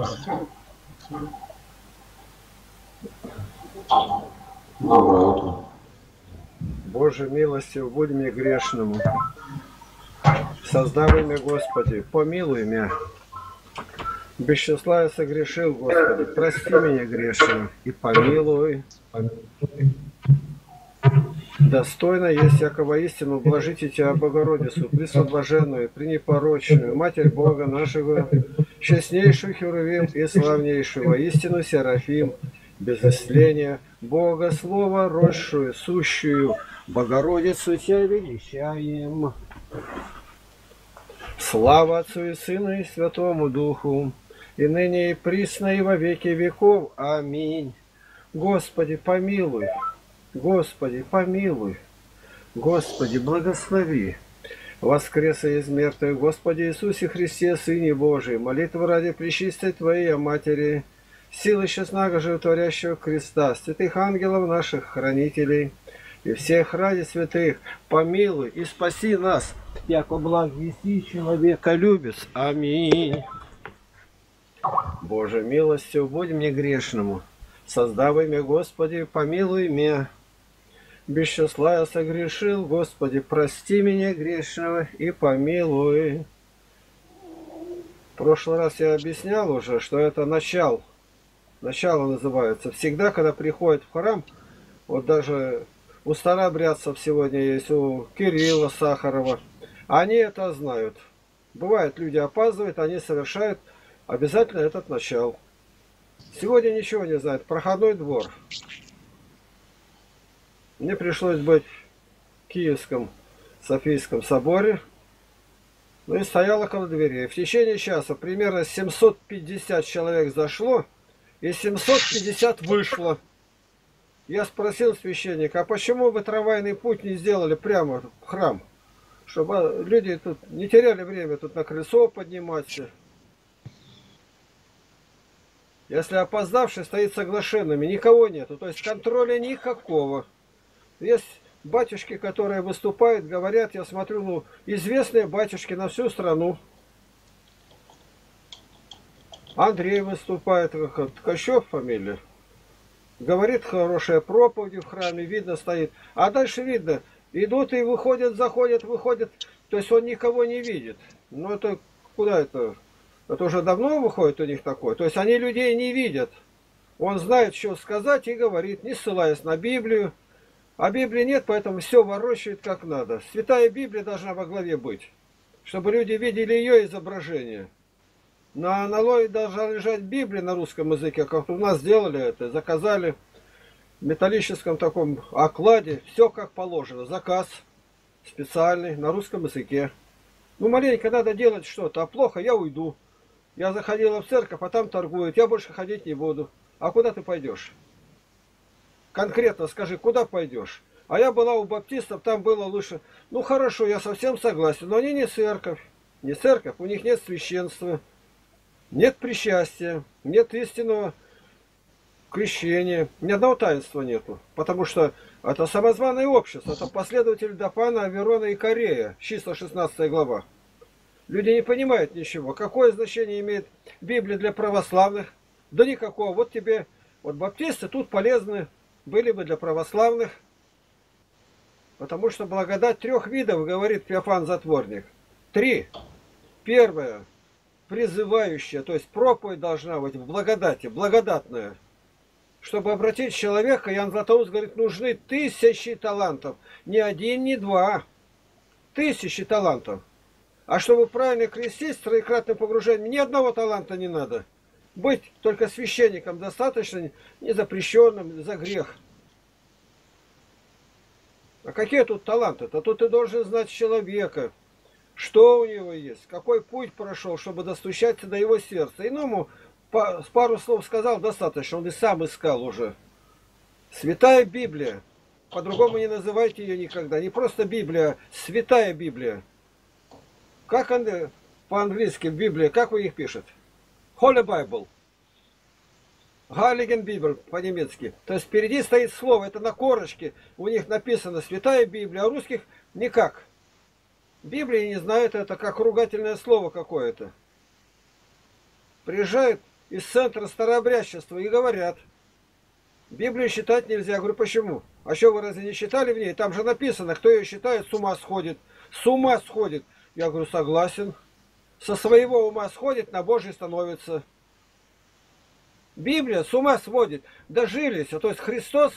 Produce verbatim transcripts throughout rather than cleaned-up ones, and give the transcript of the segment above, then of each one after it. Доброе утро. Боже милостив, будь мне грешному. Создавай меня, Господи, помилуй меня. Без числа я согрешил, Господи, прости меня грешного и помилуй. помилуй. Достойно есть якого истину, блажите тебя, Богородицу, пресноблаженную, пренепорочную, Матерь Бога нашего, честнейшую Херувим и славнейшего истину Серафим, без исцеления, Бога Слова, росшую, сущую, Богородицу тебя величаем. Слава Отцу и Сыну и Святому Духу, и ныне и присно и во веки веков. Аминь. Господи, помилуй. Господи, помилуй, Господи, благослови, воскреса из мертвых, Господи Иисусе Христе, Сыне Божий, молитва ради пречистой Твоей, о Матери, силы честного животворящего креста, святых ангелов наших хранителей и всех ради святых, помилуй и спаси нас, яко благ еси человеколюбец. Аминь. Боже милостью, будь мне грешному. Создавай меня, Господи, помилуй меня. Без числа я согрешил, Господи, прости меня грешного и помилуй. В прошлый раз я объяснял уже, что это начало. Начало называется. Всегда, когда приходит в храм, вот даже у старообрядцев сегодня есть, у Кирилла, Сахарова, они это знают. Бывает, люди опаздывают, они совершают обязательно этот начал. Сегодня ничего не знает. Проходной двор. Мне пришлось быть в Киевском Софийском соборе. Ну и стоял около двери. В течение часа примерно семьсот пятьдесят человек зашло и семьсот пятьдесят вышло. Я спросил священника, а почему вы трамвайный путь не сделали прямо в храм? Чтобы люди тут не теряли время тут на крыльцо подниматься. Если опоздавший стоит с оглашенными, никого нету, то есть контроля никакого. Есть батюшки, которые выступают, говорят, я смотрю, ну, известные батюшки на всю страну. Андрей выступает, Ткачев фамилия. Говорит, хорошие проповеди в храме, видно стоит. А дальше видно, идут и выходят, заходят, выходят. То есть он никого не видит. Ну это куда это... Это уже давно выходит у них такое. То есть они людей не видят. Он знает, что сказать и говорит, не ссылаясь на Библию. А Библии нет, поэтому все ворочает как надо. Святая Библия должна во главе быть, чтобы люди видели ее изображение. На аналоге должна лежать Библия на русском языке, как у нас сделали это. Заказали в металлическом таком окладе. Все как положено. Заказ специальный на русском языке. Ну, маленько надо делать что-то, а плохо я уйду. Я заходила в церковь, а там торгуют. Я больше ходить не буду. А куда ты пойдешь? Конкретно скажи, куда пойдешь? А я была у баптистов, там было лучше. Ну хорошо, я совсем согласен, но они не церковь. Не церковь, у них нет священства. Нет причастия, нет истинного крещения. Ни одного таинства нету. Потому что это самозваное общество. Это последователи Дофана, Аверона и Корея. Числа шестнадцатая глава. Люди не понимают ничего. Какое значение имеет Библия для православных? Да никакого. Вот тебе, вот баптисты тут полезны были бы для православных. Потому что благодать трех видов, говорит Пиофан Затворник. Три. Первое. Призывающая. То есть проповедь должна быть в благодати. Благодатная. Чтобы обратить человека, Иоанн Златоуст говорит, нужны тысячи талантов. Не один, не два. Тысячи талантов. А чтобы правильно крестить с троекратным погружением, ни одного таланта не надо. Быть только священником достаточно, не запрещенным за грех. А какие тут таланты-то? Тут ты должен знать человека, что у него есть, какой путь прошел, чтобы достучаться до его сердца. Иному пару слов сказал достаточно, он и сам искал уже. Святая Библия. По-другому не называйте ее никогда. Не просто Библия, Святая Библия. Как по-английски в Библии, как у них пишет? Holy Bible. Heiligen Bibel по-немецки. То есть впереди стоит слово, это на корочке. У них написано Святая Библия, а у русских никак. Библии не знают, это как ругательное слово какое-то. Приезжает из центра старообрядчества и говорят, Библию считать нельзя. Я говорю, почему? А что, вы разве не считали в ней? Там же написано, кто ее считает, с ума сходит. С ума сходит. Я говорю, согласен. Со своего ума сходит, на Божий становится. Библия с ума сводит. Дожились. То есть Христос,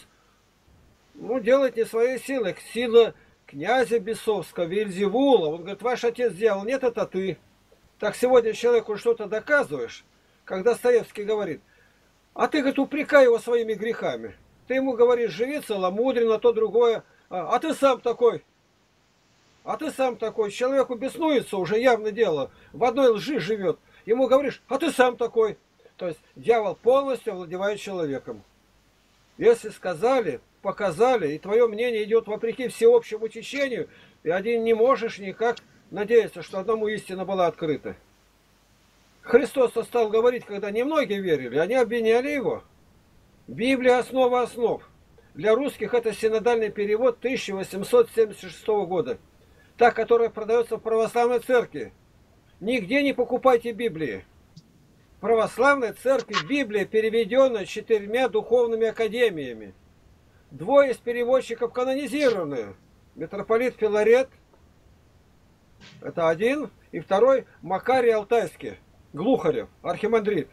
ну, делает не своей силой. Сила князя бесовского, Вильзевула. Он говорит, ваш отец сделал. Нет, это ты. Так сегодня человеку что-то доказываешь, когда Достоевский говорит, а ты, говорит, упрекай его своими грехами. Ты ему говоришь, живи целомудренно, то другое. А, а ты сам такой. А ты сам такой. Человеку беснуется, уже явно дело. В одной лжи живет. Ему говоришь, а ты сам такой. То есть дьявол полностью овладевает человеком. Если сказали, показали, и твое мнение идет вопреки всеобщему течению, и один не можешь никак надеяться, что одному истина была открыта. Христос-то стал говорить, когда немногие верили, они обвиняли его. Библия — основа основ. Для русских это синодальный перевод тысяча восемьсот семьдесят шестого года. Та, которая продается в православной церкви. Нигде не покупайте Библии. В православной церкви Библия переведена четырьмя духовными академиями. Двое из переводчиков канонизированы. Митрополит Филарет, это один, и второй Макарий Алтайский. Глухарев, архимандрит.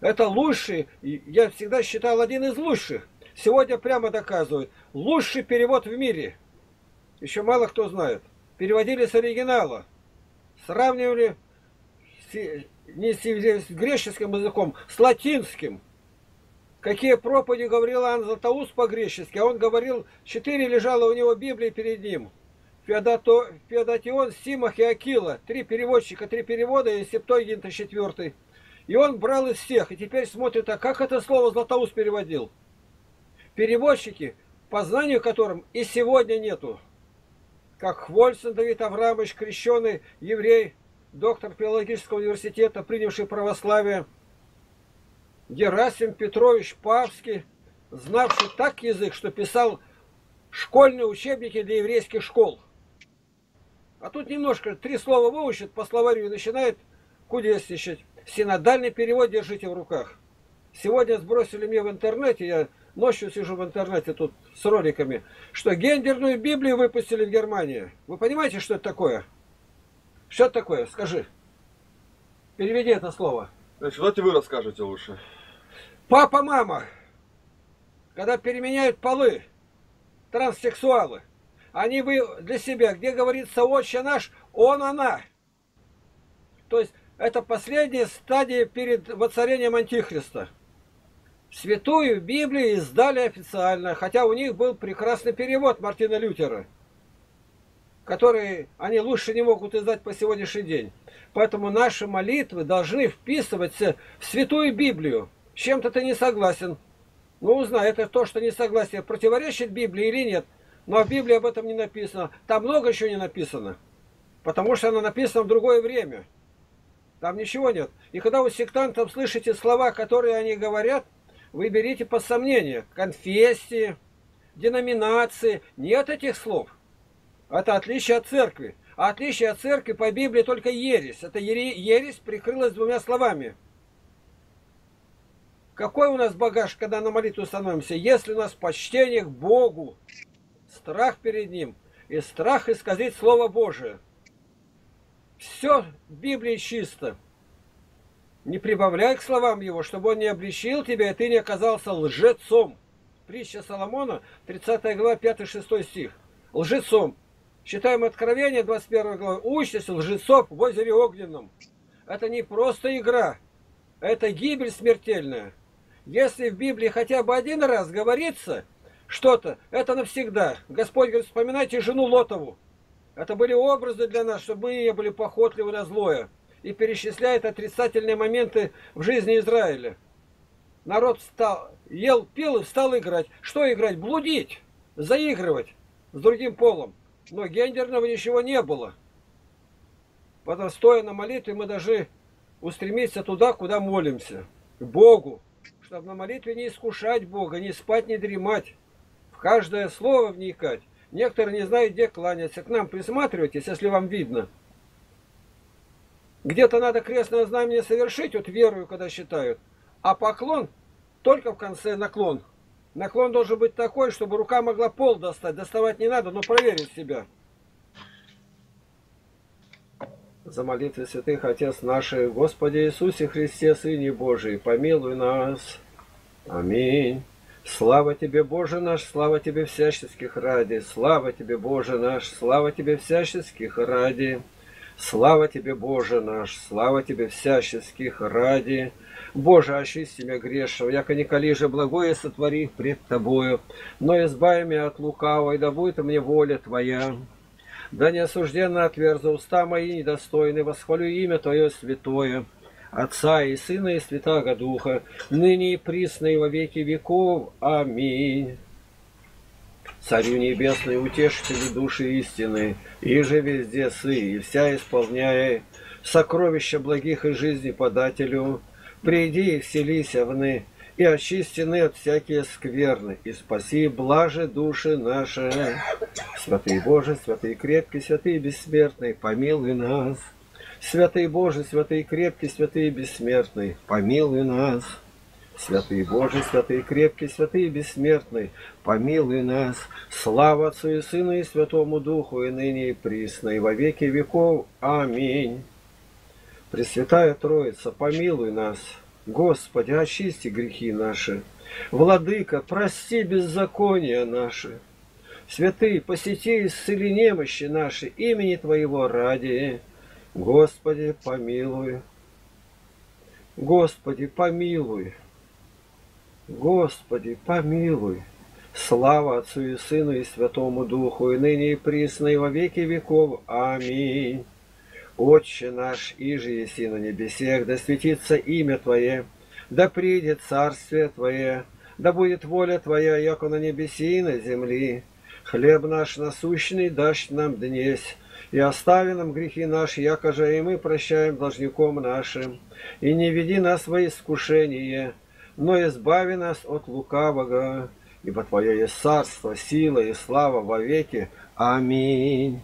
Это лучший, я всегда считал, один из лучших. Сегодня прямо доказывают. Лучший перевод в мире. Еще мало кто знает. Переводили с оригинала. Сравнивали с, не с греческим языком, с латинским. Какие проповеди говорил Иоанн Златоуст по-гречески. А он говорил, четыре лежало у него Библии перед ним. Феодато, Феодатион, Симах и Акила. Три переводчика, три перевода, и Септогин-то четвертый. И он брал из всех. И теперь смотрит, а как это слово Златоуст переводил? Переводчики, по знанию которым и сегодня нету. Как Хвольсон Давид Аврамович, крещеный еврей, доктор филологического университета, принявший православие. Герасим Петрович Павский, знавший так язык, что писал школьные учебники для еврейских школ. А тут немножко три слова выучит по словарю и начинает кудесничать. Синодальный перевод держите в руках. Сегодня сбросили мне в интернете, я ночью сижу в интернете тут с роликами, что гендерную Библию выпустили в Германии. Вы понимаете, что это такое? Что это такое? Скажи. Переведи это слово. Значит, давайте вы расскажете лучше. Папа, мама. Когда переменяют полы транссексуалы. Они вы для себя, где говорится «Отче наш», он, она. То есть это последняя стадия перед воцарением Антихриста. Святую Библию издали официально, хотя у них был прекрасный перевод Мартина Лютера, который они лучше не могут издать по сегодняшний день. Поэтому наши молитвы должны вписываться в Святую Библию. С чем-то ты не согласен. Ну, узнай, это то, что несогласие противоречит Библии или нет. Но в Библии об этом не написано. Там много еще не написано. Потому что она написана в другое время. Там ничего нет. И когда у сектантов слышите слова, которые они говорят, вы берите под сомнение. Конфессии, деноминации. Нет этих слов. Это отличие от церкви. А отличие от церкви по Библии только ересь. Эта ересь прикрылась двумя словами. Какой у нас багаж, когда на молитву становимся? Если у нас почтение к Богу, страх перед Ним и страх исказить Слово Божие. Все в Библии чисто. Не прибавляй к словам Его, чтобы Он не обличил тебя, и ты не оказался лжецом. Притча Соломона, тридцатая глава, пятый-шестой стих. Лжецом. Читаем Откровение, двадцать первая глава. Участь лжецов в озере Огненном. Это не просто игра. Это гибель смертельная. Если в Библии хотя бы один раз говорится что-то, это навсегда. Господь говорит, вспоминайте жену Лотову. Это были образы для нас, чтобы мы не были похотливы на злое. И перечисляет отрицательные моменты в жизни Израиля. Народ встал, ел, пил и встал играть. Что играть? Блудить, заигрывать с другим полом. Но гендерного ничего не было. Потом, стоя на молитве, мы даже устремиться туда, куда молимся. К Богу. Чтобы на молитве не искушать Бога, не спать, не дремать. В каждое слово вникать. Некоторые не знают, где кланяться. К нам присматривайтесь, если вам видно. Где-то надо крестное знамение совершить, вот верую, когда считают. А поклон только в конце наклон. Наклон должен быть такой, чтобы рука могла пол достать. Доставать не надо, но проверить себя. За молитвы святых, Отец наш, Господи Иисусе Христе, Сыне Божий, помилуй нас. Аминь. Слава Тебе, Боже наш, слава Тебе всяческих ради. Слава Тебе, Боже наш, слава Тебе всяческих ради. Слава Тебе, Боже наш, слава Тебе всяческих ради. Боже, очисти меня грешного, яко неколиже благое сотвори пред Тобою. Но избави меня от лукавого, и да будет мне воля Твоя. Да не осужденно отверзу уста мои недостойны, восхвалю имя Твое святое, Отца и Сына и Святаго Духа, ныне и присно и во веки веков. Аминь. Царю Небесный, утешителю души истины, и же везде сы, и вся исполняя сокровища благих и жизни подателю, приди и вселись вны, и очистены от всякие скверны, и спаси блаже души наши. Святый Боже, святый крепкий, святый бессмертный, помилуй нас. Святый Боже, святый крепкий, святый бессмертный, помилуй нас. Святый Боже, святый крепкий, святый бессмертный, помилуй нас. Слава Отцу и Сыну и Святому Духу, и ныне и присно, и во веки веков. Аминь. Пресвятая Троица, помилуй нас. Господи, очисти грехи наши. Владыка, прости беззакония наши. Святые, посети и исцели немощи наши, имени Твоего ради. Господи, помилуй. Господи, помилуй. Господи, помилуй. Слава Отцу и Сыну и Святому Духу, и ныне и присно, и во веки веков. Аминь. Отче наш, иже еси на небесех, да светится имя Твое, да придет царствие Твое, да будет воля Твоя, яко на небеси и на земли. Хлеб наш насущный дашь нам днесь, и остави нам грехи наши, яко же и мы прощаем должником нашим. И не веди нас во искушение, но избави нас от лукавого, ибо Твое есть царство, сила и слава во веки. Аминь.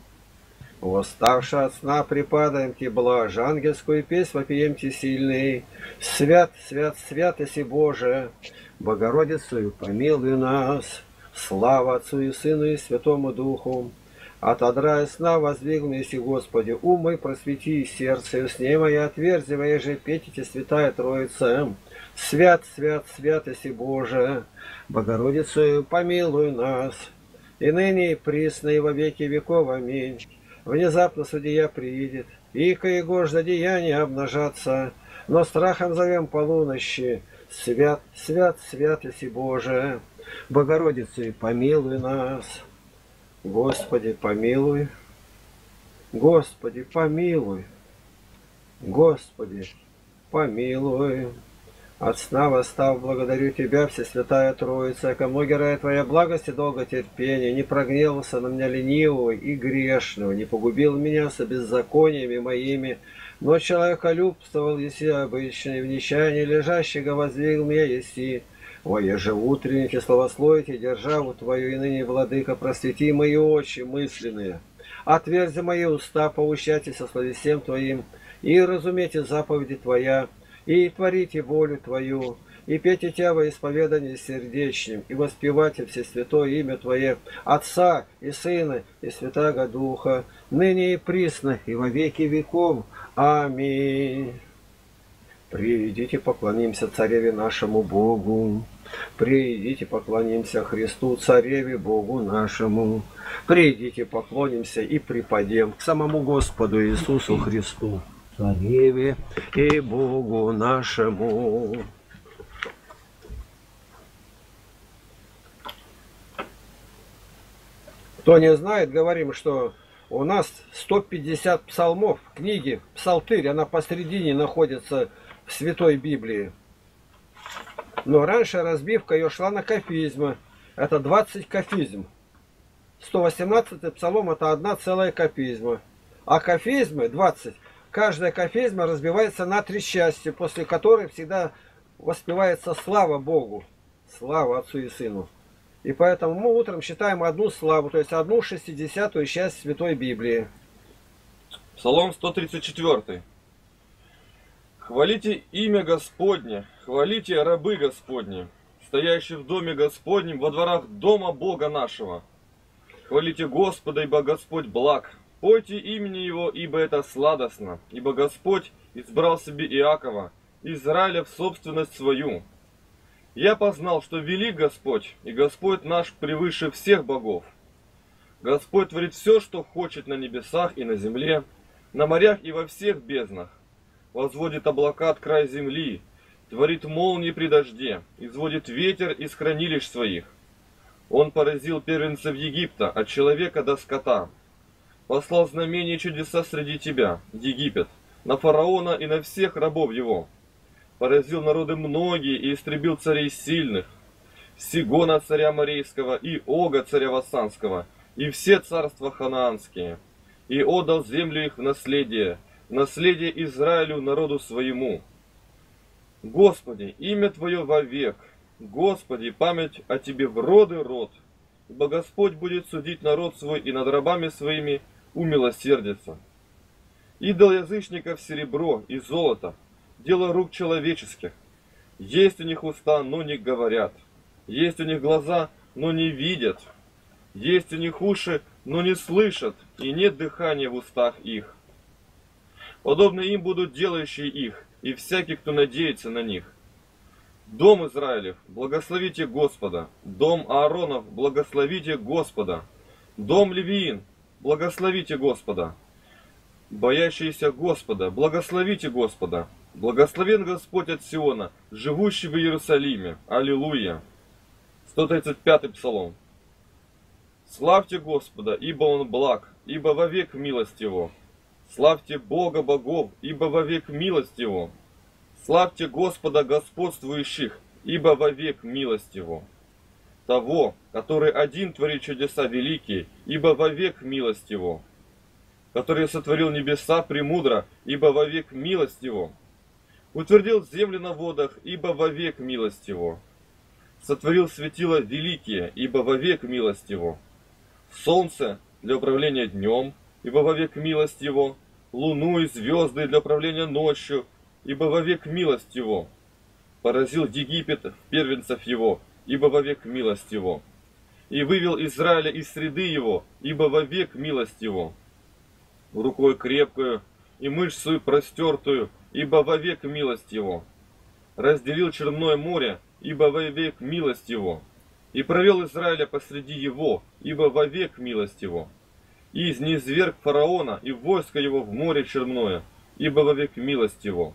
Восставши от сна, припадаем Ти, блажь, ангельскую песнь вопием Ти сильный. Свят, свят, свят еси Боже, Богородицею помилуй нас. Слава Отцу и Сыну и Святому Духу. От одра и сна воздвигну еси, Господи, ум мой просвети и сердце, и усне мое отверзи, моей же петите, Святая Троица. Свят, свят, свят еси Боже, Богородицею помилуй нас. И ныне и присно, и во веки веков. Аминь. Внезапно судья приедет, и ко его ж деяния обнажатся, но страхом зовем полунощи. Свят, свят, свят еси Боже, Богородицей помилуй нас. Господи, помилуй. Господи, помилуй. Господи, помилуй. От сна восстав, благодарю Тебя, Всесвятая Троица, ко многие рая Твоя благость и долготерпение, не прогневался на меня ленивого и грешного, не погубил меня со беззакониями моими, но человеколюбствовал еси обычный, в нищании лежащего воздвиг меня еси. Во ежеутренних и славословите державу Твою, и ныне, Владыка, просвети мои очи мысленные, отверзи мои уста, поучайтесь о слове всем Твоим, и разумейте заповеди Твоя, и творите волю Твою, и пейте Тебя во исповедании сердечным, и воспевайте всесвятое имя Твое, Отца и Сына и Святаго Духа, ныне и присно, и во веки веков. Аминь. Придите, поклонимся Цареве нашему Богу. Придите, поклонимся Христу, Цареве Богу нашему. Придите, поклонимся и припадем к самому Господу Иисусу Христу, Цареве и Богу нашему. Кто не знает, говорим, что у нас сто пятьдесят псалмов, книги, псалтырь, она посередине находится в Святой Библии. Но раньше разбивка ее шла на кафизмы. Это двадцать кафизм. сто восемнадцатый псалом это одна целая кафизма. А кафизмы двадцать. Каждая кафизма разбивается на три части, после которой всегда воспевается слава Богу, слава Отцу и Сыну. И поэтому мы утром считаем одну славу, то есть одну шестидесятую часть Святой Библии. Псалом сто тридцать четвёртый. Хвалите имя Господне, хвалите рабы Господни, стоящие в доме Господнем, во дворах дома Бога нашего. Хвалите Господа, ибо Господь благ, пойте имени Его, ибо это сладостно, ибо Господь избрал себе Иакова, Израиля в собственность свою. Я познал, что велик Господь, и Господь наш превыше всех богов. Господь творит все, что хочет на небесах и на земле, на морях и во всех безднах. Возводит облака от края земли, творит молнии при дожде, изводит ветер из хранилищ своих. Он поразил первенцев Египта, от человека до скота. Послал знамения и чудеса среди тебя, Египет, на фараона и на всех рабов его. Поразил народы многие и истребил царей сильных, Сигона царя Морейского и Ога царя Вассанского, и все царства ханаанские, и отдал землю их в наследие, в наследие Израилю народу своему. Господи, имя Твое вовек, Господи, память о Тебе в род и род, ибо Господь будет судить народ свой и над рабами своими умилосердится. Идол язычников серебро и золото, дело рук человеческих. Есть у них уста, но не говорят. Есть у них глаза, но не видят. Есть у них уши, но не слышат, и нет дыхания в устах их. Подобно им будут делающие их, и всякий, кто надеется на них. Дом Израилев, благословите Господа. Дом Ааронов, благословите Господа. Дом Левиин, благословите Господа. Боящиеся Господа, благословите Господа. Благословен Господь от Сиона, живущий в Иерусалиме. Аллилуйя. сто тридцать пятый псалом. Славьте Господа, ибо Он благ, ибо вовек милость Его. Славьте Бога богов, ибо вовек милость Его. Славьте Господа господствующих, ибо вовек милость Его. Того, который один творит чудеса великие, ибо вовек милость Его. Который сотворил небеса премудро, ибо вовек милость Его. Утвердил землю на водах, ибо вовек милость Его. Сотворил светила великие, ибо вовек милость Его. Солнце для управления днем, ибо вовек милость Его. Луну и звезды для управления ночью, ибо вовек милость Его. Поразил Египет первенцев Его, ибо вовек милость Его. И вывел Израиля из среды Его, ибо вовек милость Его. Рукой крепкую и мышцу простертую, ибо вовек милость Его. Разделил Черное море, ибо вовек милость Его. И провел Израиля посреди его, ибо вовек милость Его. И изнизверг фараона и войско его в море Черное, ибо вовек милость Его.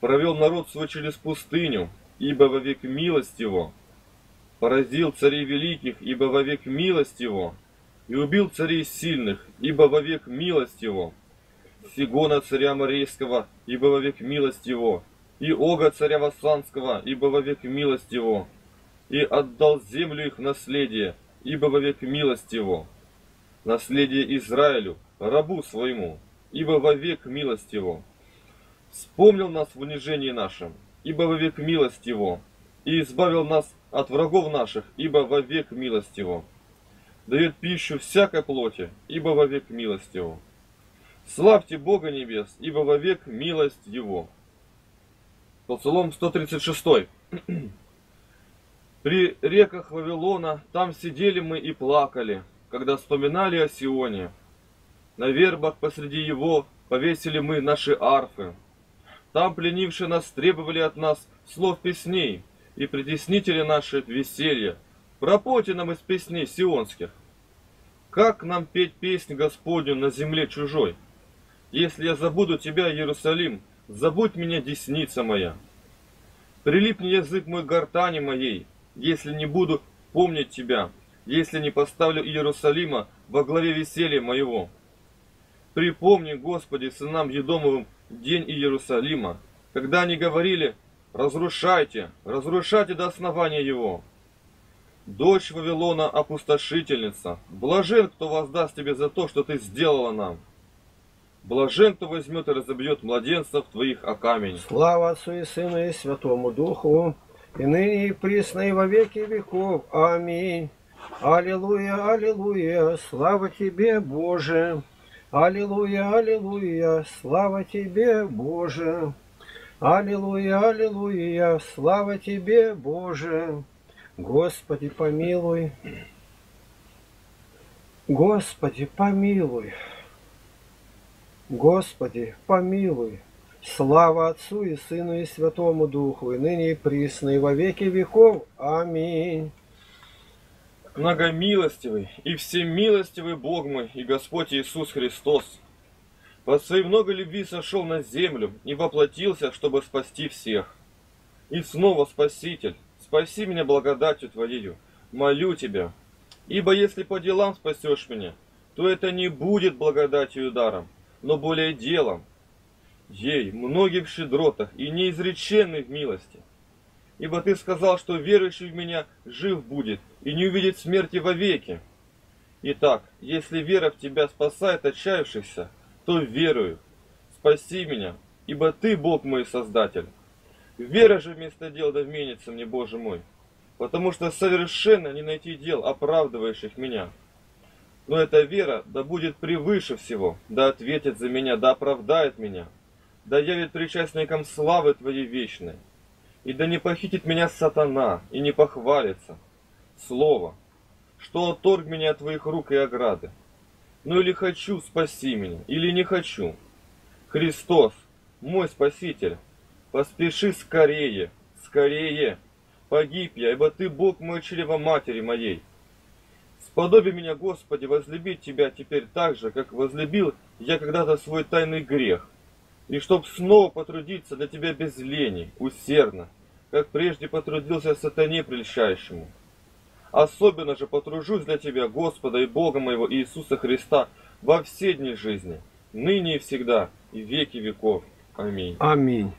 Провел народ свой через пустыню, ибо вовек милость Его. Поразил царей великих, ибо вовек милость Его. И убил царей сильных, ибо вовек милость Его. Сигона царя Морейского, ибо вовек милость Его, и Ога царя Вассанского, ибо вовек милость Его, и отдал землю их в наследие, ибо вовек милость Его, наследие Израилю, рабу своему, ибо вовек милость Его. Вспомнил нас в унижении нашем, ибо вовек милость Его, и избавил нас от врагов наших, ибо вовек милость Его. Дает пищу всякой плоти, ибо вовек милость Его. Славьте Бога небес, ибо вовек милость Его. Псалом сто тридцать шесть. При реках Вавилона там сидели мы и плакали, когда вспоминали о Сионе. На вербах посреди его повесили мы наши арфы. Там пленившие нас требовали от нас слов песней, и притеснители наши веселье. Пропойте нам из песней сионских. Как нам петь песнь Господню на земле чужой? Если я забуду тебя, Иерусалим, забудь меня, десница моя. Прилипни язык мой к гортани моей, если не буду помнить тебя, если не поставлю Иерусалима во главе веселья моего. Припомни, Господи, сынам Едомовым день Иерусалима, когда они говорили: разрушайте, разрушайте до основания его. Дочь Вавилона, опустошительница, блажен, кто воздаст тебе за то, что ты сделала нам. Блажен, кто возьмет и разобьет младенцев твоих о камень. Слава Отцу и Сыну и Святому Духу, и ныне и присно, и во веки веков. Аминь. Аллилуйя, аллилуйя, слава тебе, Боже. Аллилуйя, аллилуйя, слава тебе, Боже. Аллилуйя, аллилуйя, слава тебе, Боже, Господи, помилуй, Господи, помилуй, Господи, помилуй, слава Отцу и Сыну и Святому Духу, и ныне и присно, и во веки веков. Аминь. Многомилостивый и всемилостивый Бог мой и Господь Иисус Христос, по своей много любви сошел на землю и воплотился, чтобы спасти всех. И снова, Спаситель, спаси меня благодатью Твоею, молю Тебя, ибо если по делам спасешь меня, то это не будет благодатью и даром, но более делом, ей, многих в щедротах и неизреченных в милости. Ибо Ты сказал, что верующий в Меня жив будет и не увидит смерти вовеки. Итак, если вера в Тебя спасает отчаявшихся, то верую, спаси меня, ибо Ты, Бог мой, Создатель. Вера же вместо дел да вменится мне, Боже мой, потому что совершенно не найти дел, оправдывающих меня. Но эта вера да будет превыше всего, да ответит за меня, да оправдает меня, да явит причастником славы Твоей вечной, и да не похитит меня сатана, и не похвалится слово, что отторг меня от Твоих рук и ограды. Ну или хочу, спаси меня, или не хочу. Христос, мой Спаситель, поспеши скорее, скорее. Погиб я, ибо Ты, Бог мой, чрево матери моей. Сподоби меня, Господи, возлюбить Тебя теперь так же, как возлюбил я когда-то свой тайный грех. И чтоб снова потрудиться для Тебя без лени, усердно, как прежде потрудился сатане прельщающему. Особенно же потружусь для Тебя, Господа и Бога моего Иисуса Христа, во все дни жизни, ныне и всегда, и веки веков. Аминь. Аминь.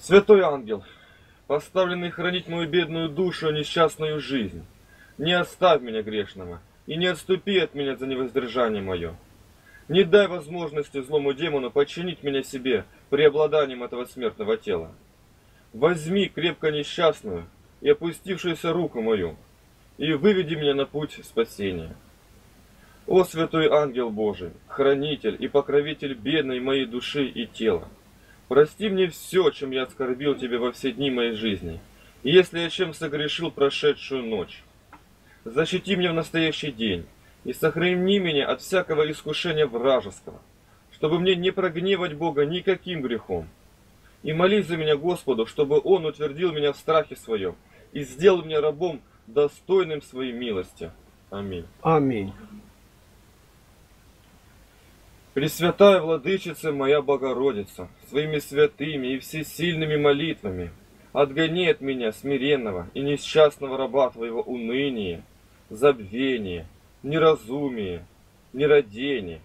Святой ангел, поставленный хранить мою бедную душу и несчастную жизнь, не оставь меня грешного, и не отступи от меня за невоздержание мое. Не дай возможности злому демону подчинить меня себе преобладанием этого смертного тела. Возьми крепко несчастную и опустившуюся руку мою, и выведи меня на путь спасения. О, святой ангел Божий, хранитель и покровитель бедной моей души и тела, прости мне все, чем я оскорбил Тебя во все дни моей жизни, и если я чем согрешил прошедшую ночь. Защити меня в настоящий день, и сохрани меня от всякого искушения вражеского, чтобы мне не прогневать Бога никаким грехом. И молись за меня Господу, чтобы Он утвердил меня в страхе Своем, и сделал меня рабом, достойным Своей милости. Аминь. Аминь. Пресвятая Владычица моя Богородица, своими святыми и всесильными молитвами отгони от меня, смиренного и несчастного раба Твоего, уныние, забвение, неразумие, нерадение.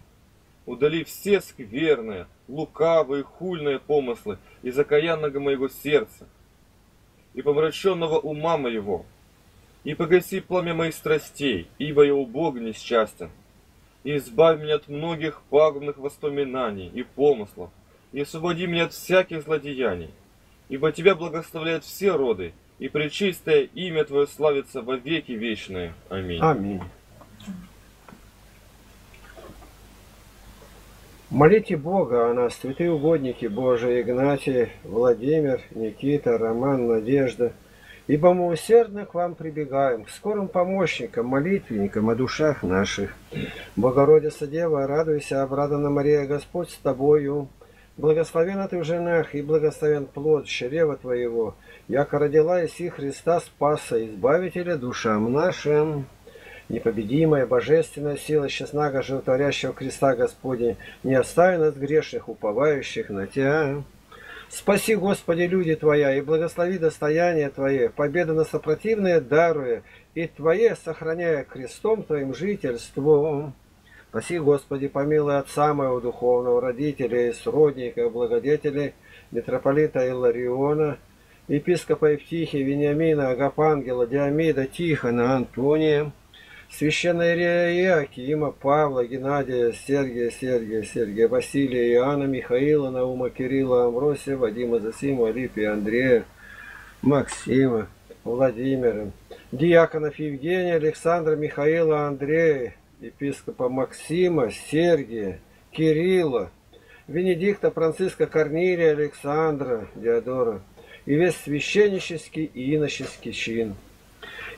Удали все скверные, лукавые, хульные помыслы из окаянного моего сердца и помраченного ума моего, и погаси пламя моих страстей, ибо я убог несчастен, и избавь меня от многих пагубных воспоминаний и помыслов, и освободи меня от всяких злодеяний, ибо Тебя благословляют все роды, и пречистое имя Твое славится во веки вечные. Аминь. Аминь. Молите Бога о нас, святые угодники Божии, Игнатий, Владимир, Никита, Роман, Надежда, ибо мы усердно к вам прибегаем, к скорым помощникам, молитвенникам о душах наших. Богородица Дева, радуйся, обрадована Мария, Господь с тобою. Благословена ты в женах, и благословен плод чрева твоего, яко родила еси Христа Спаса, Избавителя душам нашим. Непобедимая божественная сила честного животворящего креста Господень, не остави нас грешных, уповающих на Тебя. Спаси, Господи, люди Твоя, и благослови достояние Твое, победу на сопротивное даруя, и Твое, сохраняя крестом Твоим жительством. Спаси, Господи, помилуй Отца моего духовного, родителя и сродника, благодетелей, митрополита Иллариона, епископа Евтихия, Вениамина, Агапангела, Диомида, Тихона, Антония, Священная Иерея, Акима, Павла, Геннадия, Сергия, Сергия, Сергия, Василия, Иоанна, Михаила, Наума, Кирилла, Амросия, Вадима, Зосима, Липия, Андрея, Максима, Владимира, диаконов Евгения, Александра, Михаила, Андрея, епископа Максима, Сергия, Кирилла, Венедикта, Франциска, Корнилия, Александра, Диодора, и весь священнический и иноческий чин.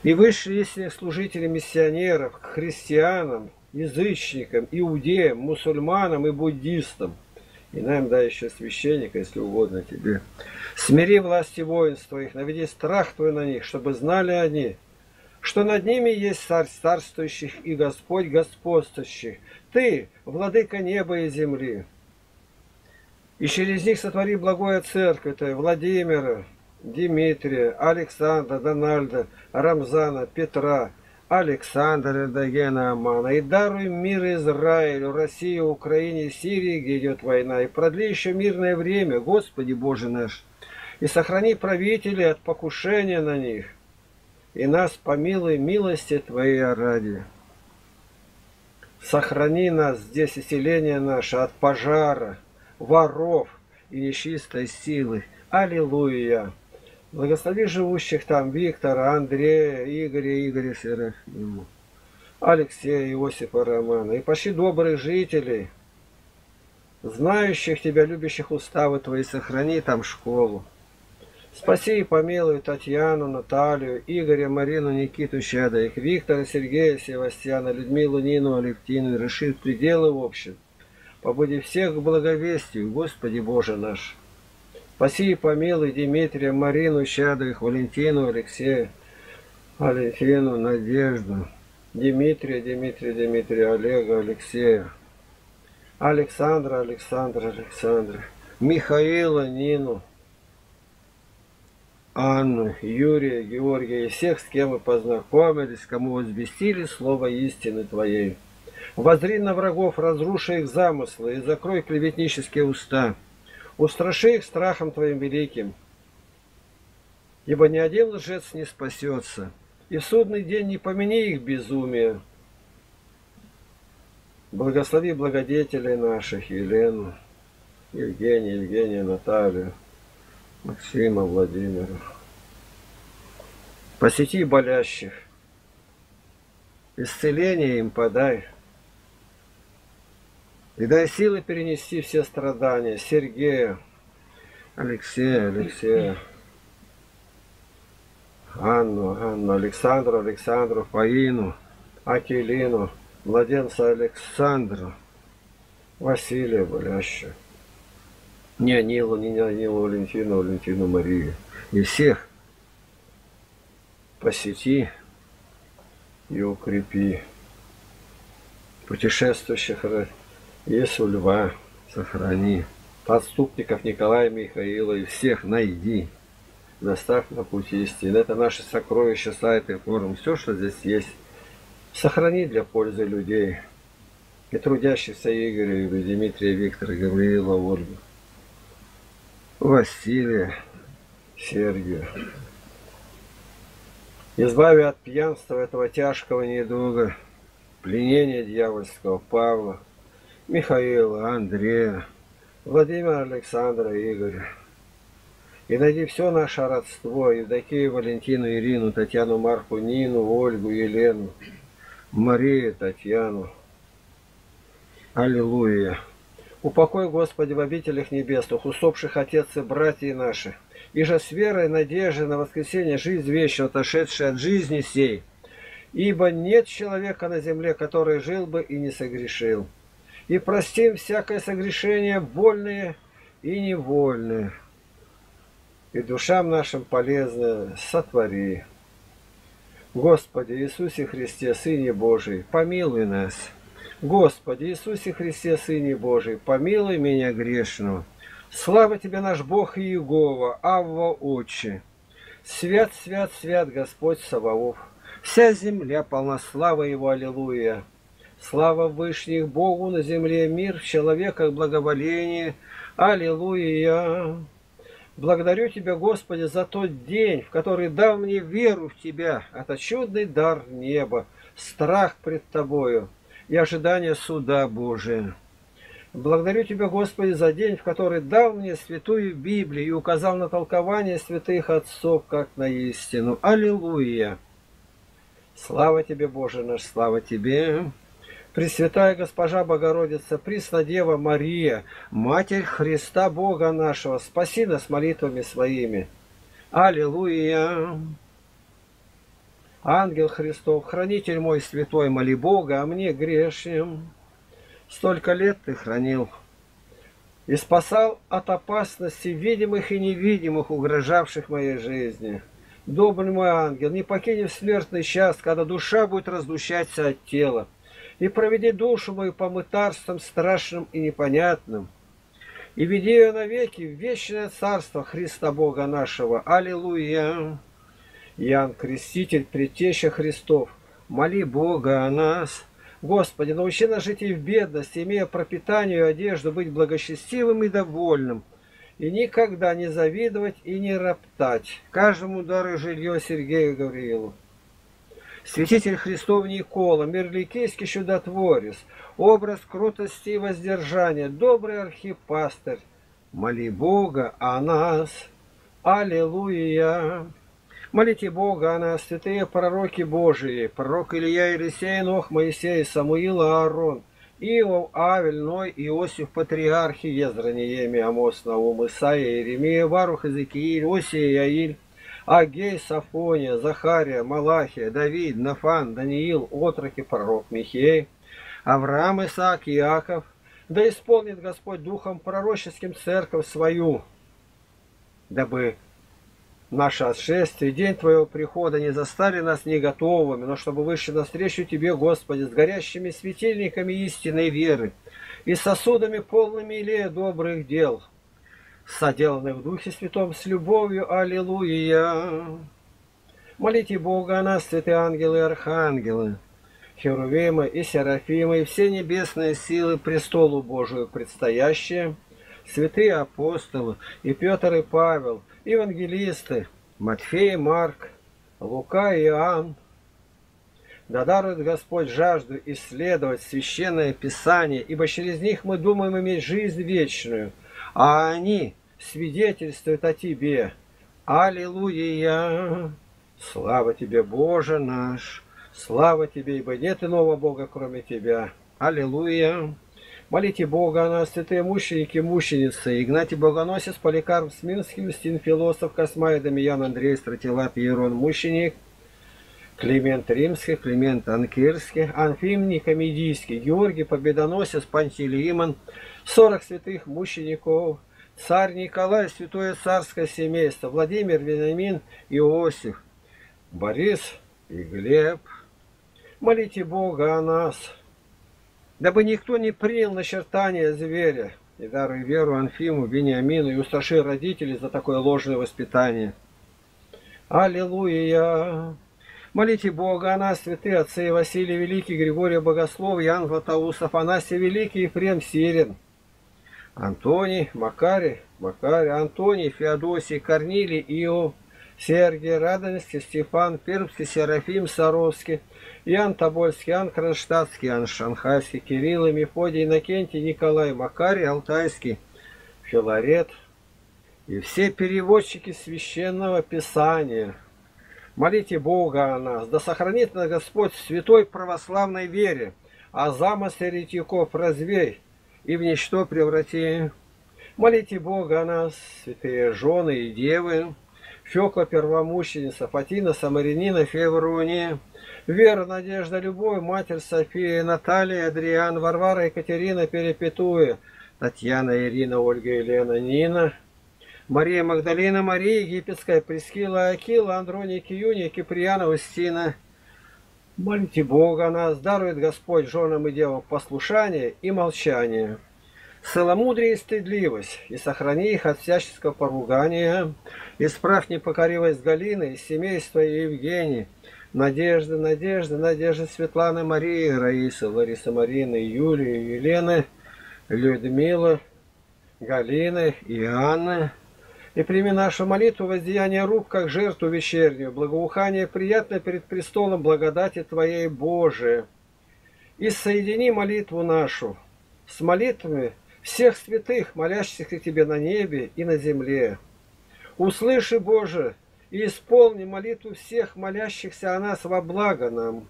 И вышли из них служители миссионеров к христианам, язычникам, иудеям, мусульманам и буддистам. И нам, да, еще священника, если угодно тебе. Смири власти воинства их, наведи страх твой на них, чтобы знали они, что над ними есть царь царствующих и Господь господствующих. Ты, владыка неба и земли. И через них сотвори благое церковь твою, Владимира, Дмитрия, Александра, Дональда, Рамзана, Петра, Александра, Дагена, Амана. И даруй мир Израилю, России, Украине, Сирии, где идет война. И продли еще мирное время, Господи Боже наш. И сохрани правителей от покушения на них. И нас помилуй милости Твоей ради. Сохрани нас здесь и селение наше от пожара, воров и нечистой силы. Аллилуйя! Благослови живущих там Виктора, Андрея, Игоря, Игоря Серафима, Алексея, Иосифа, Романа. И пошли добрых жителей, знающих Тебя, любящих уставы Твои, сохрани там школу. Спаси и помилуй Татьяну, Наталью, Игоря, Марину, Никиту, Щада их, Виктора, Сергея, Севастьяна, Людмилу, Нину, Алевтину, и реши пределы в общем. Побуди всех к благовестию, Господи Боже наш. Спаси и помилуй Дмитрия, Марину, Щада их, Валентину, Алексея, Алевтину, Надежду, Дмитрия, Дмитрия, Дмитрия, Олега, Алексея, Александра, Александра, Александра, Михаила, Нину, Анну, Юрия, Георгия и всех, с кем мы познакомились, кому возвестили слово истины Твоей. Воззри на врагов, разруши их замыслы и закрой клеветнические уста. Устраши их страхом Твоим великим, ибо ни один лжец не спасется. И в судный день не помяни их безумие. Благослови благодетелей наших, Елену, Евгения, Евгения, Наталью, Максима, Владимира. Посети болящих, исцеление им подай, и дай силы перенести все страдания Сергея, Алексея, Алексея, Анну, Анну, Александру, Александру, Фаину, Акилину, младенца Александра, Василия болящего. Не Анилу, не Анилу, Валентину, Валентину, Марию. И всех посети и укрепи. Путешествующих есть у льва, сохрани. Подступников Николая, Михаила и всех найди. Доставь на пути истины. Это наши сокровища, сайты, форум. Все, что здесь есть, сохрани для пользы людей. И трудящихся Игоря, и Дмитрия, Виктора, Гавриила, Ольгу. Василия, Сергия. Избави от пьянства этого тяжкого недуга, пленения дьявольского Павла, Михаила, Андрея, Владимира, Александра, Игоря. И найди все наше родство, Евдокию, Валентину, Ирину, Татьяну, Марку, Нину, Ольгу, Елену, Марию, Татьяну. Аллилуйя! Упокой, Господи, в обителях небесных, усопших отец и братья наши, и же с верой, надеждой на воскресение, жизнь вечную, отошедшая от жизни сей. Ибо нет человека на земле, который жил бы и не согрешил. И простим всякое согрешение, вольное и невольное. И душам нашим полезное сотвори. Господи Иисусе Христе, Сыне Божий, помилуй нас. Господи Иисусе Христе, Сыне Божий, помилуй меня грешного. Слава Тебе, наш Бог Иегова, Авва Отче. Свят, свят, свят Господь Саваоф. Вся земля полна славы Его, аллилуйя. Слава Вышних Богу на земле, мир в человеках благоволение, аллилуйя. Благодарю Тебя, Господи, за тот день, в который дал мне веру в Тебя, это чудный дар неба, страх пред Тобою и ожидание суда Божия. Благодарю Тебя, Господи, за день, в который дал мне святую Библию и указал на толкование святых отцов, как на истину. Аллилуйя! Слава Тебе, Боже наш, слава Тебе! Пресвятая Госпожа Богородица, Преснодева Мария, Матерь Христа Бога нашего, спаси нас молитвами своими. Аллилуйя! Ангел Христов, хранитель мой святой, моли Бога о мне грешнем. Столько лет ты хранил и спасал от опасности видимых и невидимых, угрожавших моей жизни. Добрый мой ангел, не покинем смертный час, когда душа будет разлучаться от тела, и проведи душу мою по мытарствам страшным и непонятным, и веди ее навеки в вечное царство Христа Бога нашего. Аллилуйя! Иоанн Креститель, предтеча Христов, моли Бога о нас. Господи, научи нас жить и в бедности, имея пропитание и одежду, быть благочестивым и довольным, и никогда не завидовать и не роптать. Каждому даруй жилье Сергею Гавриилу. Святитель Христов Никола, мирликийский чудотворец, образ крутости и воздержания, добрый архипастырь, моли Бога о нас. Аллилуйя! Молите Бога о нас, святые пророки Божии, пророк Илья, Елисей, Нох, Моисей, Самуил, Аарон, Иов, Авель, Ной, Иосиф, Патриархи, Ездра, Неемия, Амос, Наум, Исаия, Иеремия, Варух, Иезекииль, Осия, Яиль, Агей, Сафония, Захария, Малахия, Давид, Нафан, Даниил, отроки, пророк Михей, Авраам, Исаак, Иаков. Да исполнит Господь Духом Пророческим Церковь свою, дабы наше отшествие, день Твоего прихода не застали нас не готовыми, но чтобы вышли навстречу Тебе, Господи, с горящими светильниками истинной веры и сосудами, полными елея добрых дел, соделанных в Духе Святом с любовью. Аллилуйя! Молите Бога о нас, святые ангелы и архангелы, херувимы и серафимы, и все небесные силы, престолу Божию предстоящие, святые апостолы, и Петр, и Павел, евангелисты Матфей, Марк, Лука и Иоанн. Да дарует Господь жажду исследовать Священное Писание, ибо через них мы думаем иметь жизнь вечную, а они свидетельствуют о Тебе. Аллилуйя! Слава Тебе, Боже наш! Слава Тебе, ибо нет иного Бога, кроме Тебя. Аллилуйя! Молите Бога о нас, святые мученики, мученицы, Игнатий Богоносец, Поликарп Смирский, Устин Философ, Космай, Дамьян, Андрей, Стратилат, Иерон Мученик, Климент Римский, Климент Анкирский, Анфимний Комедийский, Георгий Победоносец, Пантелеимон, сорок святых мучеников, царь Николай, святое царское семейство, Владимир, Вениамин, Иосиф, Борис и Глеб. Молите Бога о нас, дабы никто не принял начертания зверя, и даруй веру Анфиму, Вениамину, и устраши родителей за такое ложное воспитание. Аллилуйя! Молите Бога о нас, святые отцы Василий Великий, Григорий Богослов, Иоанн Златоуст, Афанасий Великий, Ефрем Сирин, Антоний, Макарий, Макарий, Антоний, Феодосий, Корнилий, Иов, Сергий Радонежский, Стефан Пермский, Серафим Саровский, Иоанн Тобольский, Иоанн Кронштадтский, Иоанн Шанхайский, Кирилл и Мефодий, Иннокентий, Николай, Макарий Алтайский, Филарет и все переводчики Священного Писания. Молите Бога о нас, да сохранит нас Господь в святой православной вере, а замысел еретиков развей и в ничто преврати. Молите Бога о нас, святые жены и девы, Фёкла Первомученица, Фатина Самарянина, Февруния, Вера, Надежда, Любовь, Матерь София, Наталья, Адриан, Варвара, Екатерина, Перепетуя, Татьяна, Ирина, Ольга, Елена, Нина, Мария Магдалина, Мария Египетская, Прескила, Акила, Андроник, Юния, Киприяна, Устина. Молите Бога нас, дарует Господь женам и девам послушание и молчание, целомудрие и стыдливость, и сохрани их от всяческого поругания. Исправь непокоривость Галины, семейства Евгении, Надежды, Надежды, Надежды Светланы, Марии, Раисы, Ларисы, Марины, Юлии, Елены, Людмилы, Галины, Иоанны. И прими нашу молитву воздеяние рук, как жертву вечернюю, благоухание приятное пред престолом благодати Твоей, Божией. И соедини молитву нашу с молитвами всех святых, молящихся Тебе на небе и на земле. Услыши, Боже, и исполни молитву всех молящихся о нас во благо нам.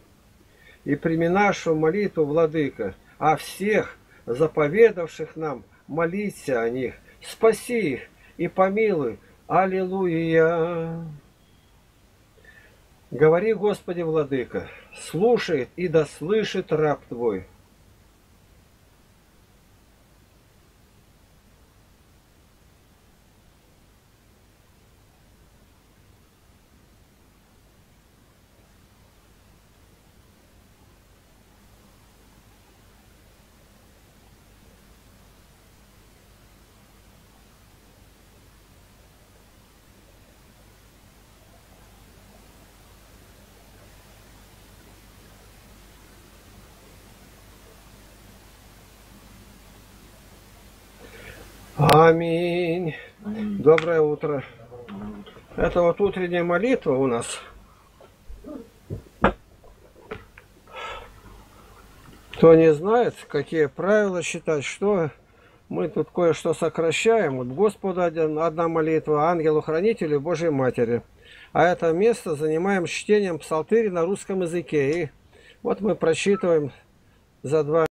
и прими нашу молитву, Владыка, а всех заповедавших нам молиться о них, спаси их и помилуй. Аллилуйя! Говори, Господи, Владыка, слушает и дослышит раб Твой. Аминь. Аминь. Доброе утро. Это вот утренняя молитва у нас. Кто не знает, какие правила считать, что мы тут кое-что сокращаем. Вот Господу одна молитва, ангелу-хранителю, Божьей Матери. А это место занимаем чтением псалтыри на русском языке. И вот мы прочитываем за два